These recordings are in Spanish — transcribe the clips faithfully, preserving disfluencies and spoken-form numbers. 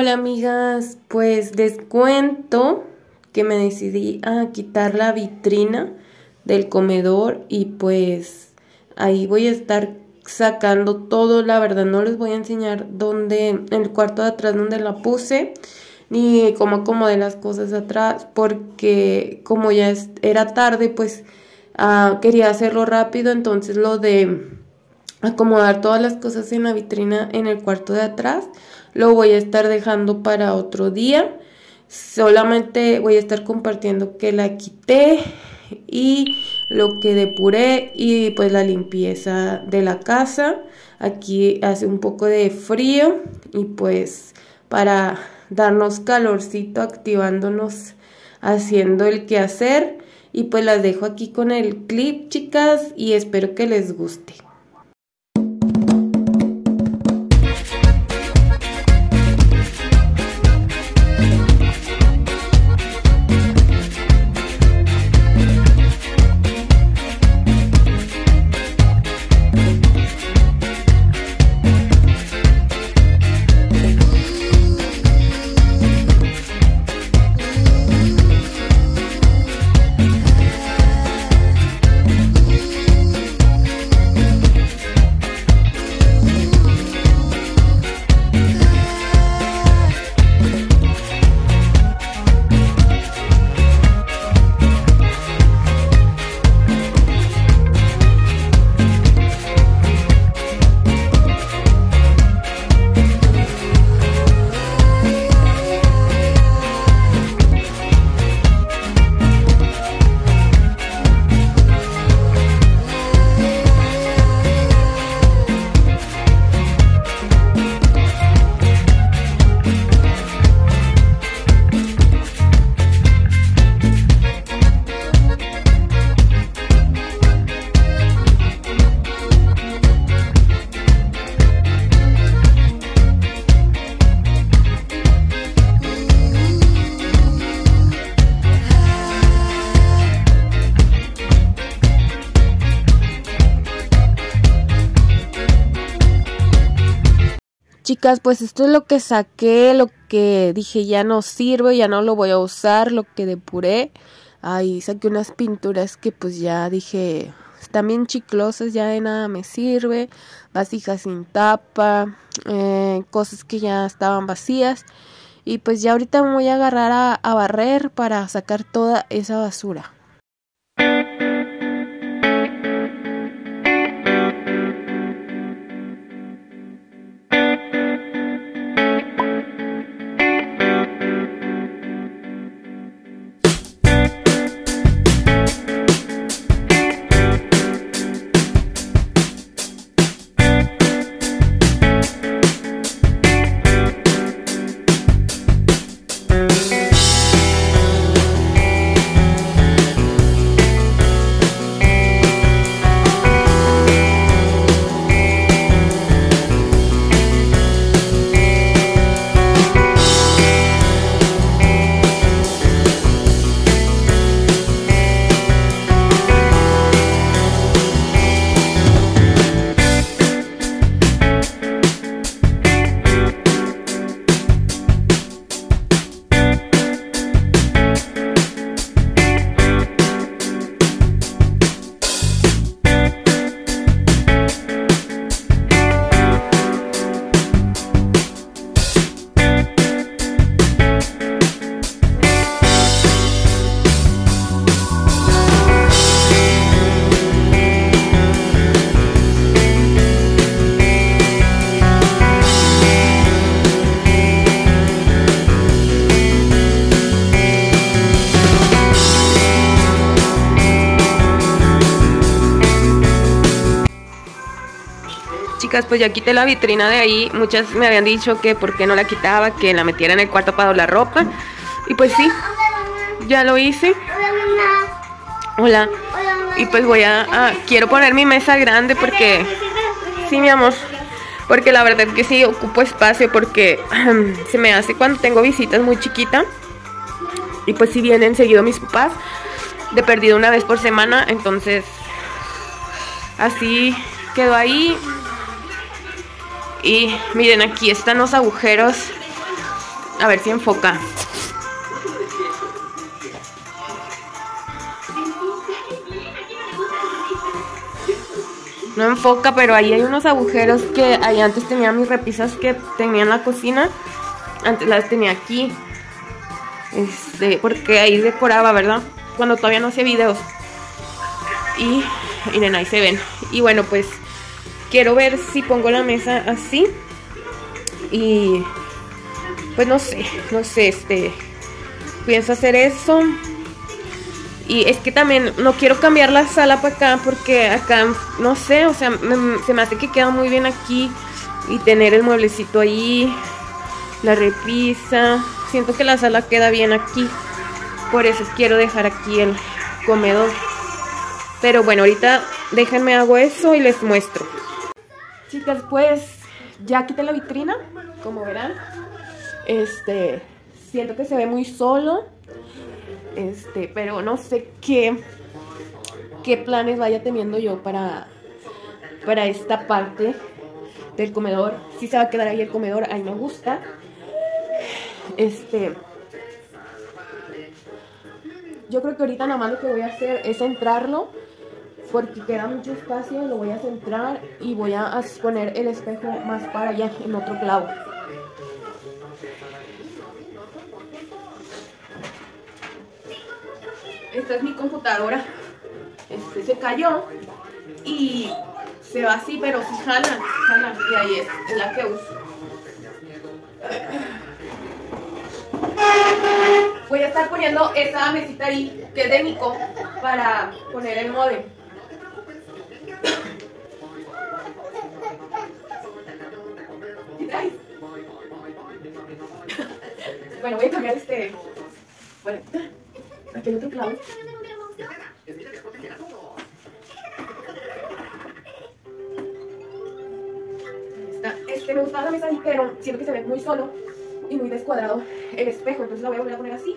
Hola amigas, pues les cuento que me decidí a quitar la vitrina del comedor y pues ahí voy a estar sacando todo. La verdad no les voy a enseñar dónde, en el cuarto de atrás donde la puse, ni cómo acomodé las cosas atrás, porque como ya era tarde pues uh, quería hacerlo rápido. Entonces lo de acomodar todas las cosas en la vitrina en el cuarto de atrás lo voy a estar dejando para otro día. Solamente voy a estar compartiendo que la quité y lo que depuré y pues la limpieza de la casa. Aquí hace un poco de frío y pues para darnos calorcito, activándonos, haciendo el quehacer. Y pues las dejo aquí con el clip, chicas, y espero que les guste. Chicas, pues esto es lo que saqué, lo que dije ya no sirve, ya no lo voy a usar, lo que depuré. Ahí saqué unas pinturas que pues ya dije, están bien chiclosas, ya de nada me sirve. Vasijas sin tapa, eh, cosas que ya estaban vacías. Y pues ya ahorita me voy a agarrar a, a barrer para sacar toda esa basura. Chicas, pues ya quité la vitrina de ahí. Muchas me habían dicho que por qué no la quitaba, que la metiera en el cuarto para doblar ropa. Y pues sí, ya lo hice. Hola. Y pues voy a... Ah, quiero poner mi mesa grande porque... Sí, mi amor. Porque la verdad es que sí ocupo espacio, porque se me hace cuando tengo visitas muy chiquita. Y pues sí vienen seguido mis papás, de perdido una vez por semana. Entonces, así quedó ahí. Y miren, aquí están los agujeros A ver si enfoca. No enfoca, pero ahí hay unos agujeros que ahí antes tenía mis repisas que tenía en la cocina. Antes las tenía aquí. Este, porque ahí decoraba, ¿verdad? Cuando todavía no hacía videos. Y miren, ahí se ven. Y bueno, pues quiero ver si pongo la mesa así. Y pues no sé, no sé, este, pienso hacer eso. Y es que también no quiero cambiar la sala para acá porque acá, no sé, o sea, me, se me hace que queda muy bien aquí. Y tener el mueblecito ahí, la repisa, siento que la sala queda bien aquí. Por eso quiero dejar aquí el comedor. Pero bueno, ahorita déjenme hago eso y les muestro. Chicas, pues ya quité la vitrina, como verán. Este, siento que se ve muy solo. Este, pero no sé qué qué planes vaya teniendo yo para para esta parte del comedor. Sí se va a quedar ahí el comedor, ahí me gusta. Este, yo creo que ahorita nada más lo que voy a hacer es centrarlo, porque queda mucho espacio, lo voy a centrar y voy a poner el espejo más para allá, en otro clavo. Esta es mi computadora. Este se cayó y se va así, pero si jala, jala. Y ahí es, es la que uso. Voy a estar poniendo esa mesita ahí, que es de Nico, para poner el módem. Bueno, voy a cambiar este... Bueno, aquí hay otro clavo. Está. Este, me gustaba la mesa ahí, pero siento que se ve muy solo y muy descuadrado el espejo, entonces la voy a volver a poner así.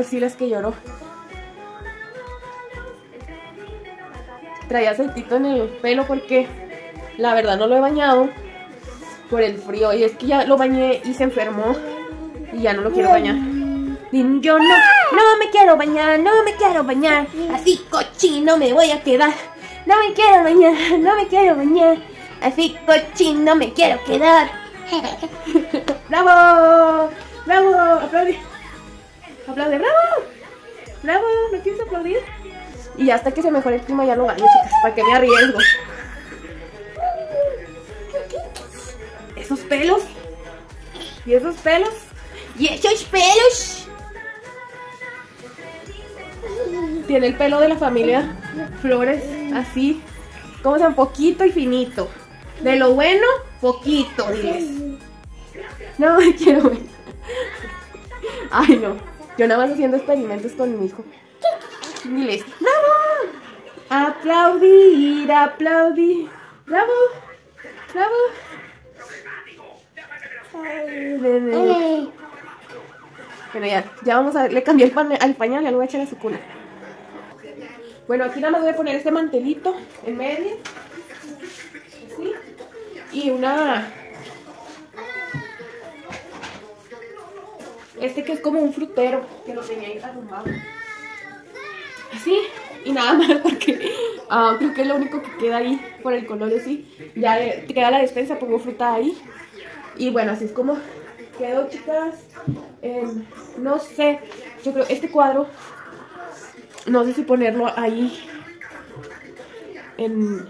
Así las que lloró. Traía aceitito en el pelo porque la verdad no lo he bañado por el frío, y es que ya lo bañé y se enfermó y ya no lo quiero bañar. Y yo no, no me quiero bañar, no me quiero bañar, así cochino me voy a quedar. No me quiero bañar, no me quiero bañar, así cochino me quiero quedar. ¡Bravo! ¡Bravo! ¡Aplaudí! Aplaude, bravo, bravo, ¿no quieres aplaudir? Y ya hasta que se mejore el clima ya lo baño, chicas, para que me arriesgo. Esos pelos, y esos pelos, y esos pelos. Tiene el pelo de la familia flores así, como son poquito y finito. De lo bueno, poquito, diles. No, me quiero ver. Ay, no. Yo nada más haciendo experimentos con mi hijo. Diles, ¡bravo! Aplaudir, aplaudir. ¡Bravo! ¡Bravo! Ay, bebé. Bueno, ya, ya vamos a ver, le cambié el pañal, al pañal, ya lo voy a echar a su cuna. Bueno, aquí nada más voy a poner este mantelito en medio. Así. Y una... Este que es como un frutero, que lo tenía ahí arrumado. Así. Y nada más porque uh, creo que es lo único que queda ahí por el color así. Ya te queda la despensa, pongo fruta ahí. Y bueno, así es como quedó, chicas. Eh, no sé, yo creo este cuadro... No sé si ponerlo ahí, en,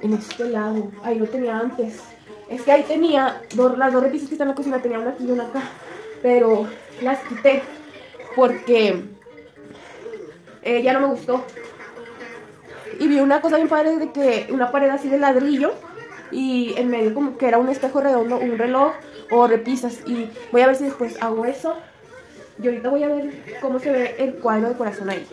en este lado. Ahí lo tenía antes. Es que ahí tenía dos, las dos repisas que están en la cocina. Tenía una aquí y una acá. Pero las quité porque eh, ya no me gustó. Y vi una cosa bien padre de que una pared así de ladrillo. Y en medio como que era un espejo redondo, un reloj o repisas. Y voy a ver si después hago eso. Y ahorita voy a ver cómo se ve el cuadro de corazón ahí.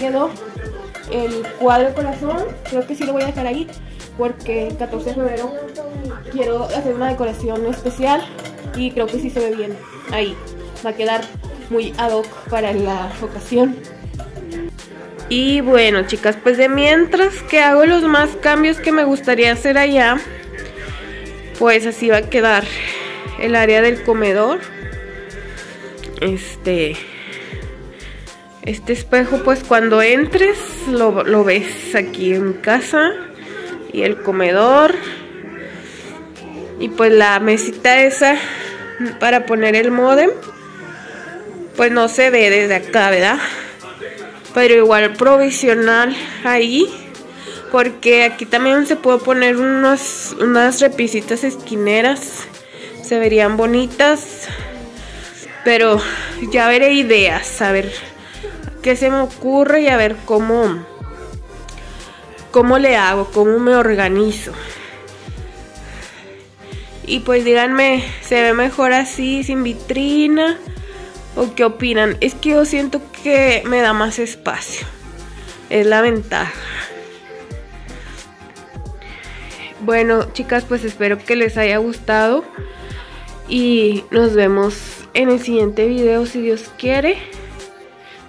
Quedó el cuadro de corazón. Creo que sí lo voy a dejar ahí porque el catorce de febrero quiero hacer una decoración especial y creo que sí se ve bien ahí. Va a quedar muy ad hoc para la ocasión. Y bueno, chicas, pues de mientras que hago los más cambios que me gustaría hacer allá, pues así va a quedar el área del comedor. Este... Este espejo, pues cuando entres lo, lo ves aquí en casa. Y el comedor. Y pues la mesita esa para poner el módem. Pues no se ve desde acá, ¿verdad? Pero igual provisional ahí. Porque aquí también se puede poner unos, unas repisitas esquineras. Se verían bonitas. Pero ya veré ideas, a ver... Que se me ocurre y a ver cómo cómo le hago, cómo me organizo. Y pues díganme, ¿se ve mejor así, sin vitrina? ¿O qué opinan? Es que yo siento que me da más espacio. Es la ventaja. Bueno, chicas, pues espero que les haya gustado. Y nos vemos en el siguiente video, si Dios quiere.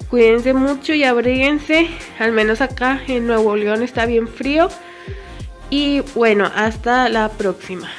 Cuídense mucho y abríguense, al menos acá en Nuevo León está bien frío. Y bueno, hasta la próxima.